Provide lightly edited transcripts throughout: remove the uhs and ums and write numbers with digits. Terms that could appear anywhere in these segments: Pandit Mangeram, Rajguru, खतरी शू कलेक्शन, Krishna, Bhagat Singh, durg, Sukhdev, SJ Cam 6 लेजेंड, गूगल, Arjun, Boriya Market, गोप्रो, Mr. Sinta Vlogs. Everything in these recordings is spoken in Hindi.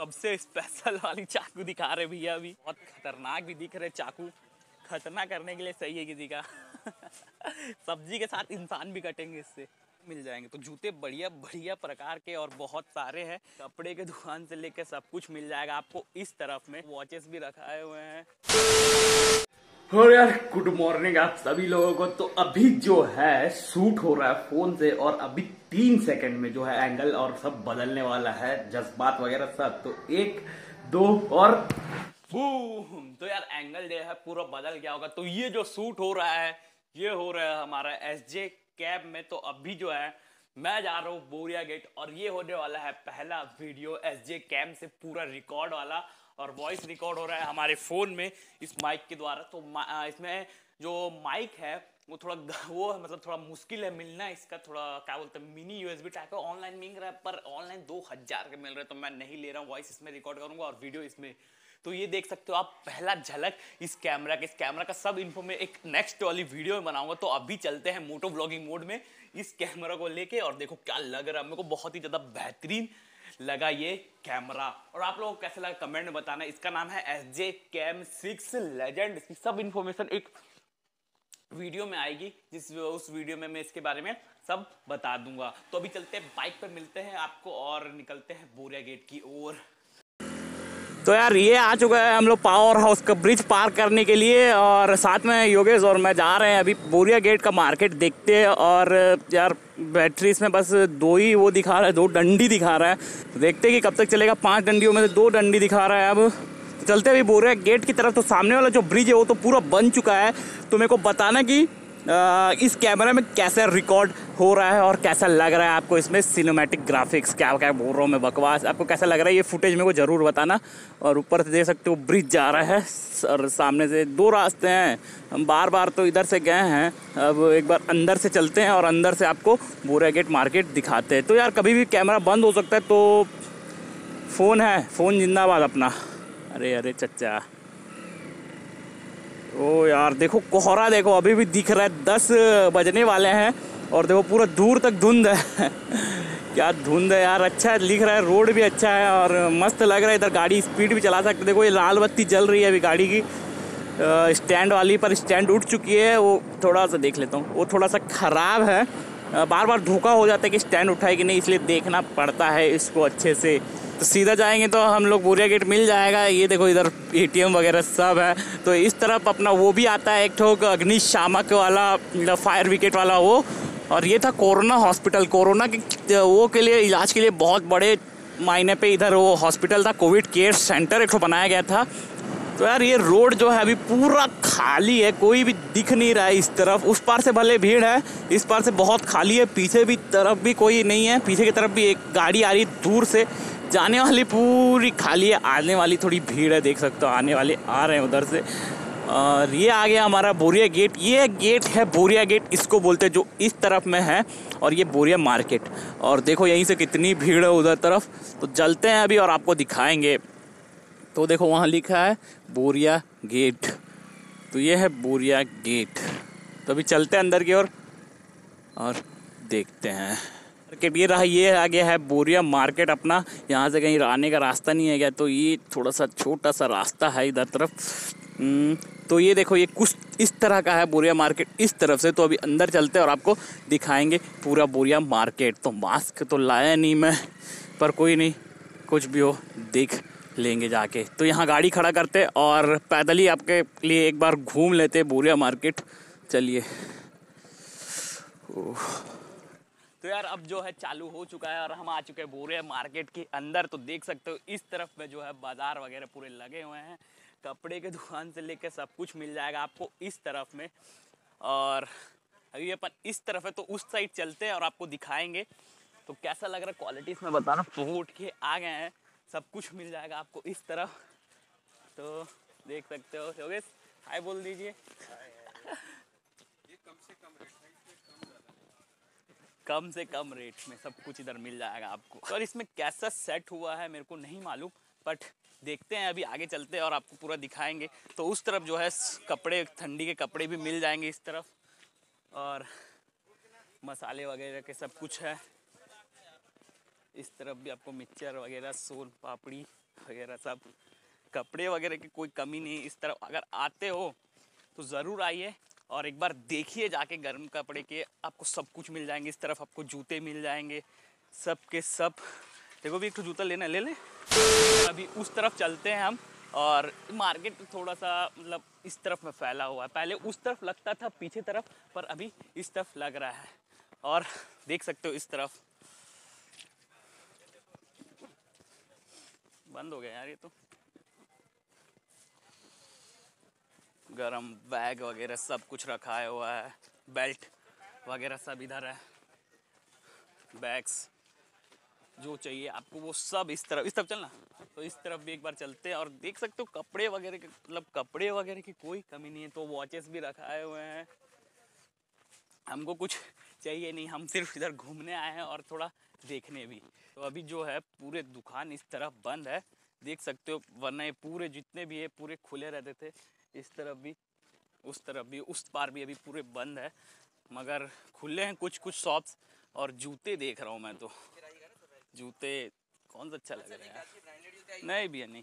सबसे स्पेशल वाली चाकू दिखा रहे भैया। अभी बहुत खतरनाक भी दिख रहे चाकू, खतरनाक करने के लिए सही है किसी का। सब्जी के साथ इंसान भी कटेंगे इससे, मिल जाएंगे। तो जूते बढ़िया बढ़िया प्रकार के और बहुत सारे हैं, कपड़े के दुकान से लेकर सब कुछ मिल जाएगा आपको। इस तरफ में वॉचेस भी रखाए हुए हैं। और यार गुड मॉर्निंग आप सभी लोगों को। तो अभी जो है शूट हो रहा है फोन से, और अभी 3 सेकंड में जो है एंगल और सब बदलने वाला है, जज्बात वगैरह सब। तो 1 2 और बूम। तो यार एंगल जो है पूरा बदल गया होगा। तो ये जो शूट हो रहा है ये हो रहा है हमारा एसजे कैब में। तो अभी जो है मैं जा रहा हूँ बोरिया गेट, और ये होने वाला है पहला वीडियो एसजे कैब से, पूरा रिकॉर्ड वाला, और वॉइस रिकॉर्ड हो रहा है हमारे फ़ोन में इस माइक के द्वारा। तो इसमें जो माइक है वो थोड़ा थोड़ा मुश्किल है मिलना। इसका थोड़ा क्या बोलते हैं मिनी USB टाइप का ऑनलाइन मिल रहा है, पर ऑनलाइन 2000 के मिल रहे हैं, तो मैं नहीं ले रहा हूँ। वॉइस इसमें रिकॉर्ड करूँगा और वीडियो इसमें। तो ये देख सकते हो आप पहला झलक इस कैमरा के। इस कैमरा का सब इन्फो में एक नेक्स्ट वाली वीडियो में बनाऊंगा। तो अभी चलते हैं मोटो व्लॉगिंग मोड में इस कैमरा को लेके, और देखो क्या लग रहा है। मेरे को बहुत ही ज़्यादा बेहतरीन लगा ये कैमरा, और आप लोगों को कैसा लगा कमेंट में बताना। इसका नाम है SJ Cam 6 लेजेंड। इसकी सब इन्फॉर्मेशन एक वीडियो में आएगी, उस वीडियो में मैं इसके बारे में सब बता दूंगा। तो अभी चलते हैं, बाइक पर मिलते हैं आपको और निकलते हैं बोरिया गेट की ओर। तो यार ये आ चुका है हम लोग पावर हाउस का ब्रिज पार करने के लिए, और साथ में योगेश और मैं जा रहे हैं अभी बोरिया गेट का मार्केट देखते हैं। और यार बैटरी इसमें बस 2 डंडी दिखा रहा है, देखते हैं कि कब तक चलेगा। 5 डंडियों में से 2 डंडी दिखा रहा है। अब चलते अभी बोरिया गेट की तरफ। तो सामने वाला जो ब्रिज है वो तो पूरा बन चुका है। तो मेरे को बताना कि इस कैमरे में कैसा रिकॉर्ड हो रहा है और कैसा लग रहा है आपको। इसमें सिनेमैटिक ग्राफिक्स क्या बोल रहा हूँ मैं, बकवास। आपको कैसा लग रहा है ये फुटेज मेरे को ज़रूर बताना। और ऊपर से देख सकते हो ब्रिज जा रहा है, और सामने से 2 रास्ते हैं। हम बार बार तो इधर से गए हैं, अब एक बार अंदर से चलते हैं और अंदर से आपको बोरिया गेट मार्केट दिखाते हैं। तो यार कभी भी कैमरा बंद हो सकता है, तो फ़ोन है, फ़ोन जिंदाबाद अपना। अरे अरे चचा, ओ यार देखो कोहरा, देखो अभी भी दिख रहा है। 10 बजने वाले हैं और देखो पूरा दूर तक धुंध है। क्या धुंध है यार। अच्छा दिख रहा है, रोड भी अच्छा है और मस्त लग रहा है। इधर गाड़ी स्पीड भी चला सकते। देखो ये लाल बत्ती जल रही है अभी गाड़ी की स्टैंड वाली पर, स्टैंड उठ चुकी है। वो थोड़ा सा देख लेता हूँ, वो थोड़ा सा ख़राब है। बार बार धोखा हो जाता है कि स्टैंड उठाए कि नहीं, इसलिए देखना पड़ता है इसको अच्छे से। तो सीधा जाएंगे तो हम लोग बोरिया गेट मिल जाएगा। ये देखो इधर ATM वगैरह सब है। तो इस तरफ अपना वो भी आता है एक ठोक अग्निशामक वाला, फायर विकेट वाला वो। और ये था कोरोना हॉस्पिटल, कोरोना के वो के लिए इलाज के लिए बहुत बड़े मायने पे इधर वो हॉस्पिटल था, कोविड केयर सेंटर एक ठो बनाया गया था। तो यार ये रोड जो है अभी पूरा खाली है, कोई भी दिख नहीं रहा है इस तरफ। उस पार से भले भीड़ है, इस पार से बहुत खाली है। पीछे भी तरफ भी कोई नहीं है, पीछे की तरफ भी एक गाड़ी आ रही दूर से, जाने वाली पूरी खाली है। आने वाली थोड़ी भीड़ है, देख सकते हो आने वाले आ रहे हैं उधर से। और ये आ गया हमारा बोरिया गेट। ये गेट है बोरिया गेट, इसको बोलते हैं, जो इस तरफ में है। और ये बोरिया मार्केट, और देखो यहीं से कितनी भीड़ है उधर तरफ। तो चलते हैं अभी और आपको दिखाएँगे। तो देखो वहाँ लिखा है बोरिया गेट, तो ये है बोरिया गेट। तो अभी चलते हैं अंदर की ओर और देखते हैं। मार्केट ये रहा, ये आ गया है बोरिया मार्केट अपना। यहाँ से कहीं आने का रास्ता नहीं है क्या, तो ये थोड़ा सा छोटा सा रास्ता है इधर तरफ। तो ये देखो ये कुछ इस तरह का है बोरिया मार्केट इस तरफ से। तो अभी अंदर चलते हैं और आपको दिखाएंगे पूरा बोरिया मार्केट। तो मास्क तो लाया नहीं मैं, पर कोई नहीं, कुछ भी हो देख लेंगे जाके। तो यहाँ गाड़ी खड़ा करते और पैदल ही आपके लिए एक बार घूम लेते बोरिया मार्केट। चलिए। तो यार अब जो है चालू हो चुका है और हम आ चुके हैं बोरिया मार्केट के अंदर। तो देख सकते हो इस तरफ में जो है बाजार वगैरह पूरे लगे हुए हैं, कपड़े के दुकान से लेकर सब कुछ मिल जाएगा आपको इस तरफ में। और अभी अपन इस तरफ है, तो उस साइड चलते हैं और आपको दिखाएंगे। तो कैसा लग रहा है क्वालिटी इसमें बताना। फोट के आ गए हैं, सब कुछ मिल जाएगा आपको इस तरफ। तो देख सकते हो, योगेश हाय बोल दीजिए। कम से कम रेट में सब कुछ इधर मिल जाएगा आपको। और इसमें कैसा सेट हुआ है मेरे को नहीं मालूम, बट देखते हैं। अभी आगे चलते हैं और आपको पूरा दिखाएंगे। तो उस तरफ जो है कपड़े, ठंडी के कपड़े भी मिल जाएंगे इस तरफ, और मसाले वगैरह के सब कुछ है। इस तरफ भी आपको मिक्सचर वगैरह, सोल पापड़ी वगैरह, सब कपड़े वगैरह की कोई कमी नहीं। इस तरफ अगर आते हो तो ज़रूर आइए और एक बार देखिए जाके गर्म कपड़े के, आपको सब कुछ मिल जाएंगे। इस तरफ आपको जूते मिल जाएंगे, सब के सब। देखो भी एक तो जूता लेना, ले लें। अभी उस तरफ चलते हैं हम। और मार्केट थोड़ा सा मतलब इस तरफ में फैला हुआ है, पहले उस तरफ लगता था पीछे तरफ, पर अभी इस तरफ लग रहा है। और देख सकते हो इस तरफ बंद हो गया यार, ये तो गरम बैग वगैरह सब कुछ रखा हुआ है, बेल्ट वगैरह सब इधर है, बैग्स जो चाहिए आपको वो सब इस तरफ चलना। तो इस तरफ भी एक बार चलते हैं और देख सकते हो कपड़े वगैरह के, मतलब कपड़े वगैरह की कोई कमी नहीं है। तो वॉचेस भी रखाए हुए हैं, हमको कुछ चाहिए नहीं, हम सिर्फ इधर घूमने आए हैं और थोड़ा देखने भी। तो अभी जो है पूरे दुकान इस तरफ बंद है, देख सकते हो, वरना ये पूरे जितने भी है पूरे खुले रहते थे। इस तरफ भी, उस तरफ भी, उस पार भी अभी पूरे बंद है, मगर खुले हैं कुछ शॉप्स। और जूते देख रहा हूँ मैं, तो जूते कौन सा अच्छा लग रहा है यार? नहीं भैया नहीं,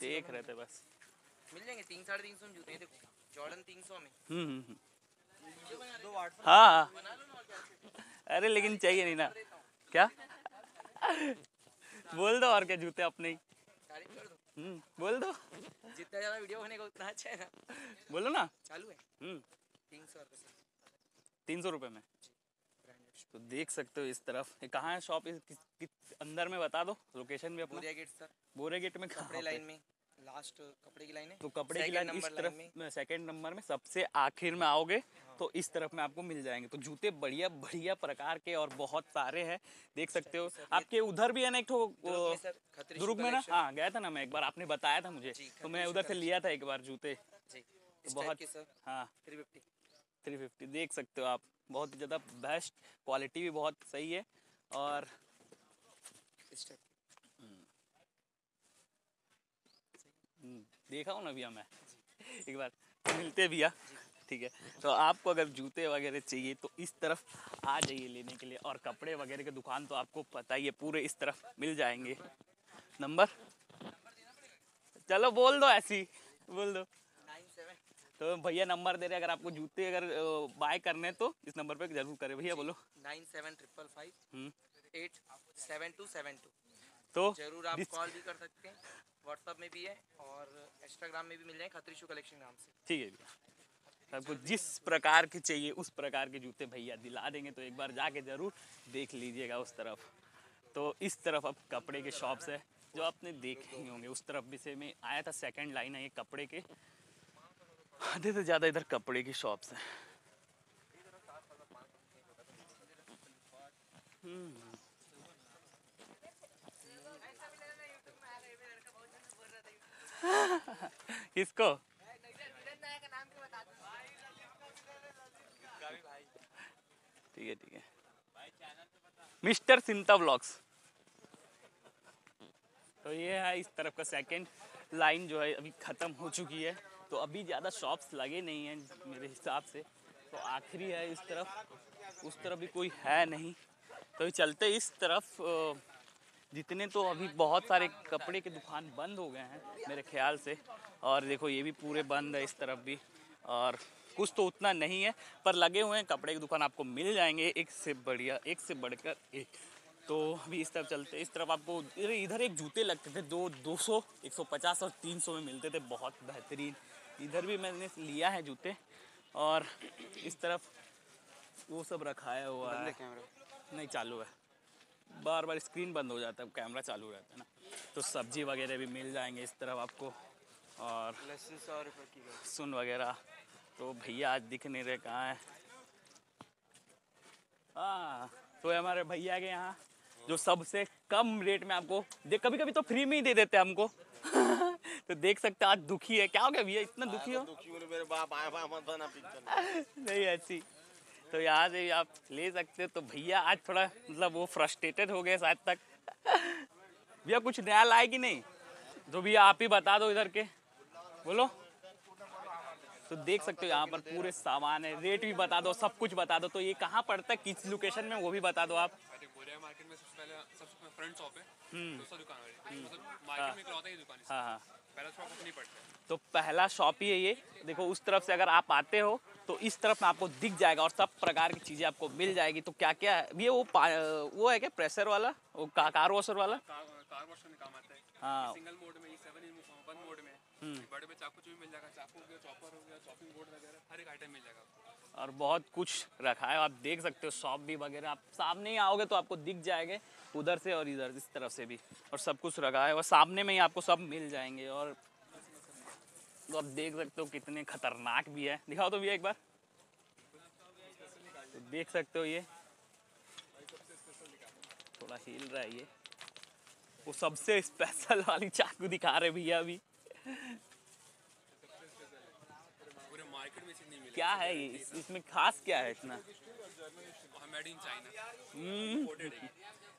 देख रहे थे बस। मिल जाएंगे 300-350 में जूते, देखो जॉर्डन 300 में। हाँ, अरे लेकिन चाहिए नहीं ना, क्या बोल दो और क्या, जूते अपने ही बोल दो, जितना ज़्यादा वीडियो होने का उतना अच्छा है ना, बोलो ना। चालू है 300 रुपये में। तो देख सकते हो इस तरफ कहाँ है शॉप, किस अंदर में बता दो, लोकेशन भी अपना। बोरिया गेट सर, बोरिया गेट में कपड़े लाइन में, लास्ट कपड़े की लाइन है। तो कपड़े की लाइन इस तरफ में सेकंड नंबर में, सबसे आखिर में आओगे तो इस तरफ में आपको मिल जाएंगे। तो जूते बढ़िया बढ़िया प्रकार के और बहुत सारे हैं, देख सकते हो। आपके उधर भी है ना एक दुर्ग में ना, हाँ गया था ना मैं एक बार, आपने बताया था मुझे, तो मैं उधर से लिया था एक बार जूते, बहुत। हाँ 350 देख सकते हो आप, बहुत ज़्यादा बेस्ट, क्वालिटी भी बहुत सही है। और देखा हूँ ना भैया मैं एक बार, मिलते भैया, ठीक है। तो आपको अगर जूते वगैरह चाहिए तो इस तरफ आ जाइए लेने के लिए। और कपड़े वगैरह की दुकान तो आपको पता ही है, पूरे इस तरफ मिल जाएंगे। नंबर चलो बोल दो, ऐसी बोल दो तो भैया नंबर दे रहे हैं। अगर आपको जूते अगर बाय करने तो इस नंबर पे जरूर करें। भैया बोलो 9755 87272। तो जरूर आप कॉल भी कर सकते हैं, व्हाट्सएप में भी है और इंस्टाग्राम में भी मिल जाएंगे, खतरी शू कलेक्शन नाम से, ठीक है भैया। आपको जिस प्रकार के चाहिए उस प्रकार के जूते भैया दिला देंगे, तो एक बार जाके जरूर देख लीजिएगा उस तरफ। तो इस तरफ अब कपड़े के शॉप्स है जो आपने देखे ही होंगे। उस तरफ भी से मैं आया था, सेकेंड लाइन है ये कपड़े के, आधे से ज़्यादा इधर कपड़े की शॉप्स हैं। किसको ठीक है, ठीक है, मिस्टर सिंता व्लॉग्स। तो ये है इस तरफ का सेकंड लाइन जो है अभी ख़त्म हो चुकी है। तो अभी ज़्यादा शॉप्स लगे नहीं हैं मेरे हिसाब से। तो आखिरी है इस तरफ, उस तरफ भी कोई है नहीं। तो चलते इस तरफ, जितने तो अभी बहुत सारे कपड़े के दुकान बंद हो गए हैं मेरे ख्याल से। और देखो ये भी पूरे बंद है इस तरफ भी, और कुछ तो उतना नहीं है पर लगे हुए हैं कपड़े की दुकान आपको मिल जाएंगे, एक से बढ़िया, एक से बढ़कर एक। तो अभी इस तरफ चलते, इस तरफ आपको इधर एक जूते लगते थे 200, 150 और 300 में मिलते थे, बहुत बेहतरीन। इधर भी मैंने लिया है जूते। और इस तरफ वो सब रखाया हुआ है, कैमरा नहीं चालू है, बार बार स्क्रीन बंद हो जाता है, कैमरा चालू रहता है ना। तो सब्जी वगैरह भी मिल जाएंगे इस तरफ आपको, और लहसुन वगैरह। तो भैया आज दिख नहीं रहे, कहाँ है? हाँ, तो हमारे भैया के यहाँ जो सबसे कम रेट में आपको कभी कभी तो फ्री में ही दे देते हैं हमको। तो देख सकते हैं आज दुखी है, क्या हो गया भैया, इतना दुखी हो? दुखी हो मेरे बाप, नहीं ऐसी। तो यहाँ से आप ले सकते हो। तो भैया आज थोड़ा मतलब वो फ्रस्ट्रेटेड हो गए शायद तक। भैया कुछ नया लाए कि नहीं? तो भैया आप ही बता दो इधर के, बोलो। तो देख सकते हो यहाँ पर पूरे सामान है, रेट भी बता दो, सब कुछ बता दो। तो ये कहाँ पड़ता है, किस लोकेशन में, वो भी बता दो आप। बोरिया मार्केट में सबसे पहले फ्रंट शॉप है, दूसरा दुकान वाली, मतलब मार्केट में करवाता है ये दुकान। हाँ, पहला शॉप अपनी पड़ता है। तो पहला शॉप ही है ये, देखो उस तरफ से अगर आप आते हो तो इस तरफ में आपको दिख जाएगा और सब प्रकार की चीज़ें आपको मिल जाएगी। तो क्या क्या है ये, वो है क्या प्रेशर वाला, वो कार वॉशर वाला? कार वॉशर में काम आता है। हाँ, सिंगल मोड में, 7 मोड में, बड़े में चाकू भी मिल जाएगा, चाकू हो गया, चॉपर हो गया, चॉपिंग बोर्ड वगैरह हर एक आइटम मिल जाएगा आपको। और बहुत कुछ रखा है, आप देख सकते हो शॉप भी वगैरह। आप सामने ही आओगे तो आपको दिख जाएंगे उधर से और इधर इस तरफ से भी, और सब कुछ रखा है और सामने में ही आपको सब मिल जाएंगे। और तो आप देख सकते हो कितने खतरनाक भी है, दिखाओ तो भैया एक बार, तो देख सकते हो ये थोड़ा हिल रहा है, ये वो सबसे स्पेशल वाली चाकू दिखा रहे भैया अभी। क्या है ये, इसमें खास क्या है इतना?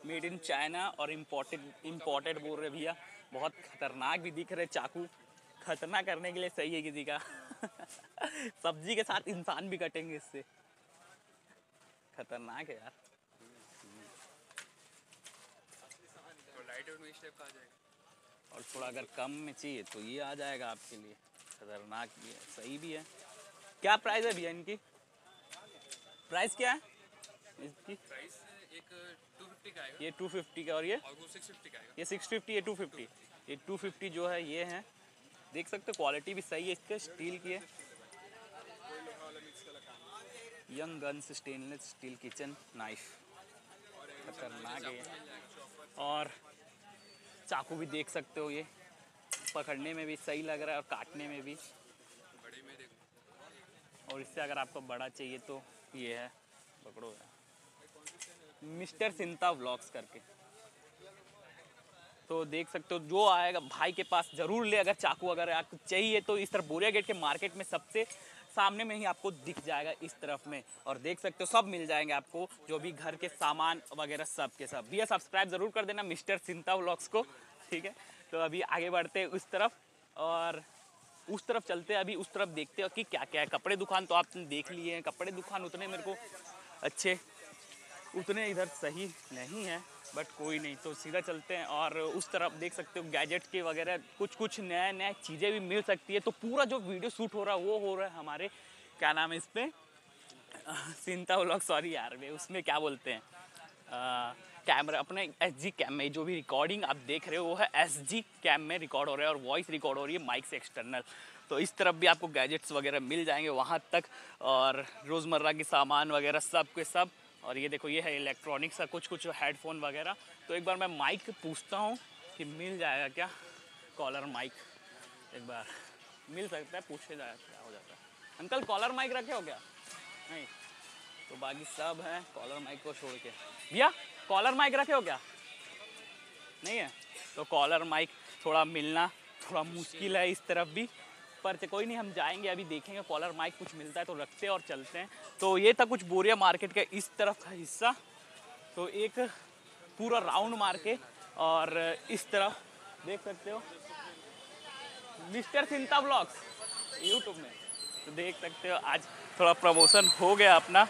मेड इन चाइना और इम्पोर्टेड बोल रहे भैया, बहुत खतरनाक भी दिख रहे चाकू, खतना करने के लिए सही है किसी का। सब्जी के साथ इंसान भी कटेंगे इससे, खतरनाक है यार। तो लाइट वेट में इस टाइप का आ जाएगा, और थोड़ा अगर कम में चाहिए तो ये आ जाएगा आपके लिए, खतरनाक भी है, सही भी है। क्या प्राइस है भैया इनकी, प्राइस क्या है इसकी? प्राइस एक 250 का आएगा, ये 250 का, और ये 650 का आएगा, ये 650, ये 250, ये 250 जो है ये है। देख सकते हो क्वालिटी भी सही है इसका, स्टील की है, young guns stainless steel kitchen knife, खतरनाक है। और चाकू भी देख सकते हो, ये पकड़ने में भी सही लग रहा है और काटने में भी। और इससे अगर आपको बड़ा चाहिए तो ये है, पकड़ो, मिस्टर सिंता व्लॉग्स करके, तो देख सकते हो जो आएगा भाई के पास ज़रूर ले। अगर चाकू अगर आपको चाहिए तो इस तरफ बोरिया गेट के मार्केट में सबसे सामने में ही आपको दिख जाएगा इस तरफ में, और देख सकते हो सब मिल जाएंगे आपको, जो भी घर के सामान वगैरह सब के सब। भैया सब्सक्राइब ज़रूर कर देना मिस्टर सिंता व्लॉग्स को, ठीक है। तो अभी आगे बढ़ते हैं उस तरफ, और उस तरफ चलते हैं, अभी उस तरफ देखते हैं कि क्या क्या है। कपड़े दुकान तो आपने देख लिए हैं, कपड़े दुकान उतने मेरे को अच्छे उतने इधर सही नहीं है, बट कोई नहीं, तो सीधा चलते हैं। और उस तरफ देख सकते हो गैजेट के वगैरह कुछ नया नया चीज़ें भी मिल सकती है। तो पूरा जो वीडियो शूट हो रहा है वो हो रहा है हमारे, क्या नाम है इस पर, सिंता व्लॉग, सॉरी यार वे उसमें क्या बोलते हैं, कैमरा, अपने एसजी कैम में जो भी रिकॉर्डिंग आप देख रहे हो वो है एसजी कैम में रिकॉर्ड हो रहा है, और वॉइस रिकॉर्ड हो रही है माइक से एक्सटर्नल। तो इस तरफ भी आपको गैजेट्स वगैरह मिल जाएंगे वहाँ तक, और रोज़मर्रा के सामान वगैरह सब के सब। और ये देखो ये है इलेक्ट्रॉनिक्स का कुछ हेडफोन वगैरह। तो एक बार मैं माइक पूछता हूँ कि मिल जाएगा क्या, कॉलर माइक एक बार मिल सकता है, पूछे जाए क्या हो जाता है। अंकल कॉलर माइक रखे हो क्या? नहीं, तो बाकी सब है कॉलर माइक को छोड़ के। भैया कॉलर माइक रखे हो क्या? नहीं है, तो कॉलर माइक थोड़ा मिलना थोड़ा मुश्किल है इस तरफ भी, पर कोई नहीं, हम जाएंगे अभी देखेंगे कॉलर माइक कुछ मिलता है तो रखते हैं और चलते हैं। तो ये था कुछ बोरिया मार्केट का इस तरफ का हिस्सा, तो एक पूरा राउंड मार के, और इस तरफ देख सकते हो मिस्टर सिंता व्लॉग्स यूट्यूब में, तो देख सकते हो आज थोड़ा प्रमोशन हो गया अपना।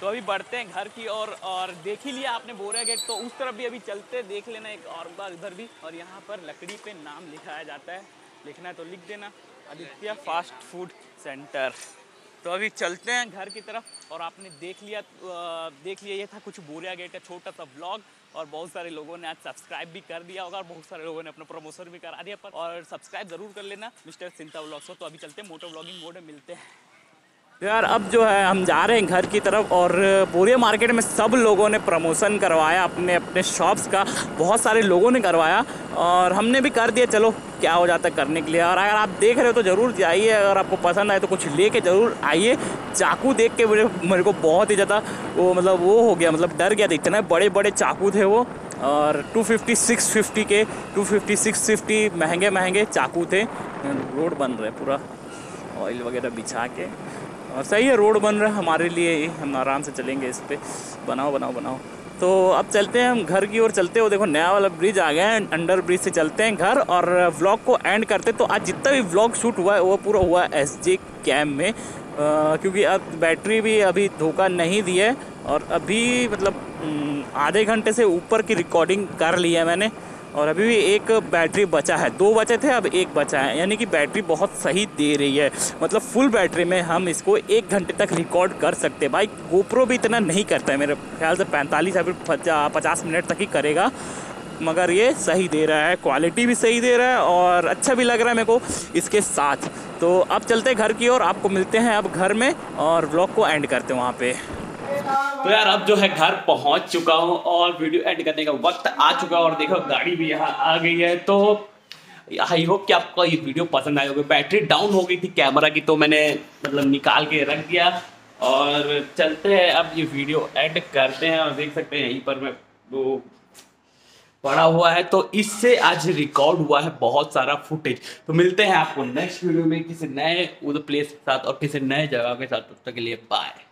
तो अभी बढ़ते हैं घर की ओर, और देख ही लिया आपने बोरिया गेट, तो उस तरफ भी अभी चलते देख लेना एक और बार इधर भी। और यहाँ पर लकड़ी पे नाम लिखाया जाता है, लिखना है तो लिख देना, आदित्य फास्ट फूड सेंटर। तो अभी चलते हैं घर की तरफ, और आपने देख लिया ये था कुछ बोरिया गेट का छोटा सा ब्लॉग, और बहुत सारे लोगों ने आज सब्सक्राइब भी कर दिया होगा, और बहुत सारे लोगों ने अपना प्रमोशन भी करा दिया। पर और सब्सक्राइब ज़रूर कर लेना मिस्टर सिंता व्लॉग्स को। तो अभी चलते हैं मोटो व्लॉगिंग मोड में, मिलते हैं यार। अब जो है हम जा रहे हैं घर की तरफ, और बोरिया मार्केट में सब लोगों ने प्रमोशन करवाया अपने अपने शॉप्स का, बहुत सारे लोगों ने करवाया और हमने भी कर दिया, चलो क्या हो जाता करने के लिए। और अगर आप देख रहे हो तो ज़रूर जाइए, अगर आपको पसंद आए तो कुछ लेके ज़रूर आइए। चाकू देख के मेरे को बहुत ही ज़्यादा वो मतलब वो हो गया, मतलब डर गया, इतने बड़े बड़े चाकू थे वो, और 250 650 के 250 650 महंगे चाकू थे। रोड बन रहा है पूरा ऑयल वगैरह बिछा के, और सही है रोड बन रहा है हमारे लिए, हम आराम से चलेंगे इस पर, बनाओ। तो अब चलते हैं हम घर की ओर, चलते हो, देखो नया वाला ब्रिज आ गया है, अंडर ब्रिज से चलते हैं घर, और व्लॉग को एंड करते। तो आज जितना भी व्लॉग शूट हुआ है वो पूरा हुआ है एसजे कैम में, क्योंकि अब बैटरी भी अभी धोखा नहीं दी है, और अभी मतलब आधे घंटे से ऊपर की रिकॉर्डिंग कर ली है मैंने और अभी भी एक बैटरी बचा है, दो बचे थे अब एक बचा है, यानी कि बैटरी बहुत सही दे रही है। मतलब फुल बैटरी में हम इसको एक घंटे तक रिकॉर्ड कर सकते हैं। भाई गोप्रो भी इतना नहीं करता है, मेरे ख्याल से 45 या फिर 50 मिनट तक ही करेगा, मगर ये सही दे रहा है, क्वालिटी भी सही दे रहा है और अच्छा भी लग रहा है मेरे को इसके साथ। तो अब चलते हैं घर की ओर, आपको मिलते हैं अब घर में और व्लॉग को एंड करते हैं वहाँ पे। तो यार अब जो है घर पहुंच चुका हूं और वीडियो एंड करने का वक्त आ चुका है और देखो गाड़ी भी यहाँ आ गई है। तो आई होप कि आपको ये वीडियो पसंद आए होगी। बैटरी डाउन हो गई थी कैमरा की तो मैंने मतलब निकाल के रख दिया और चलते हैं अब ये वीडियो एंड करते हैं। और देख सकते हैं यहीं पर मैं वो पड़ा हुआ है, तो इससे आज रिकॉर्ड हुआ है बहुत सारा फुटेज। तो मिलते हैं आपको नेक्स्ट वीडियो में किसी नए प्लेस के साथ और किसी नए जगह के साथ। तब तक के लिए बाय।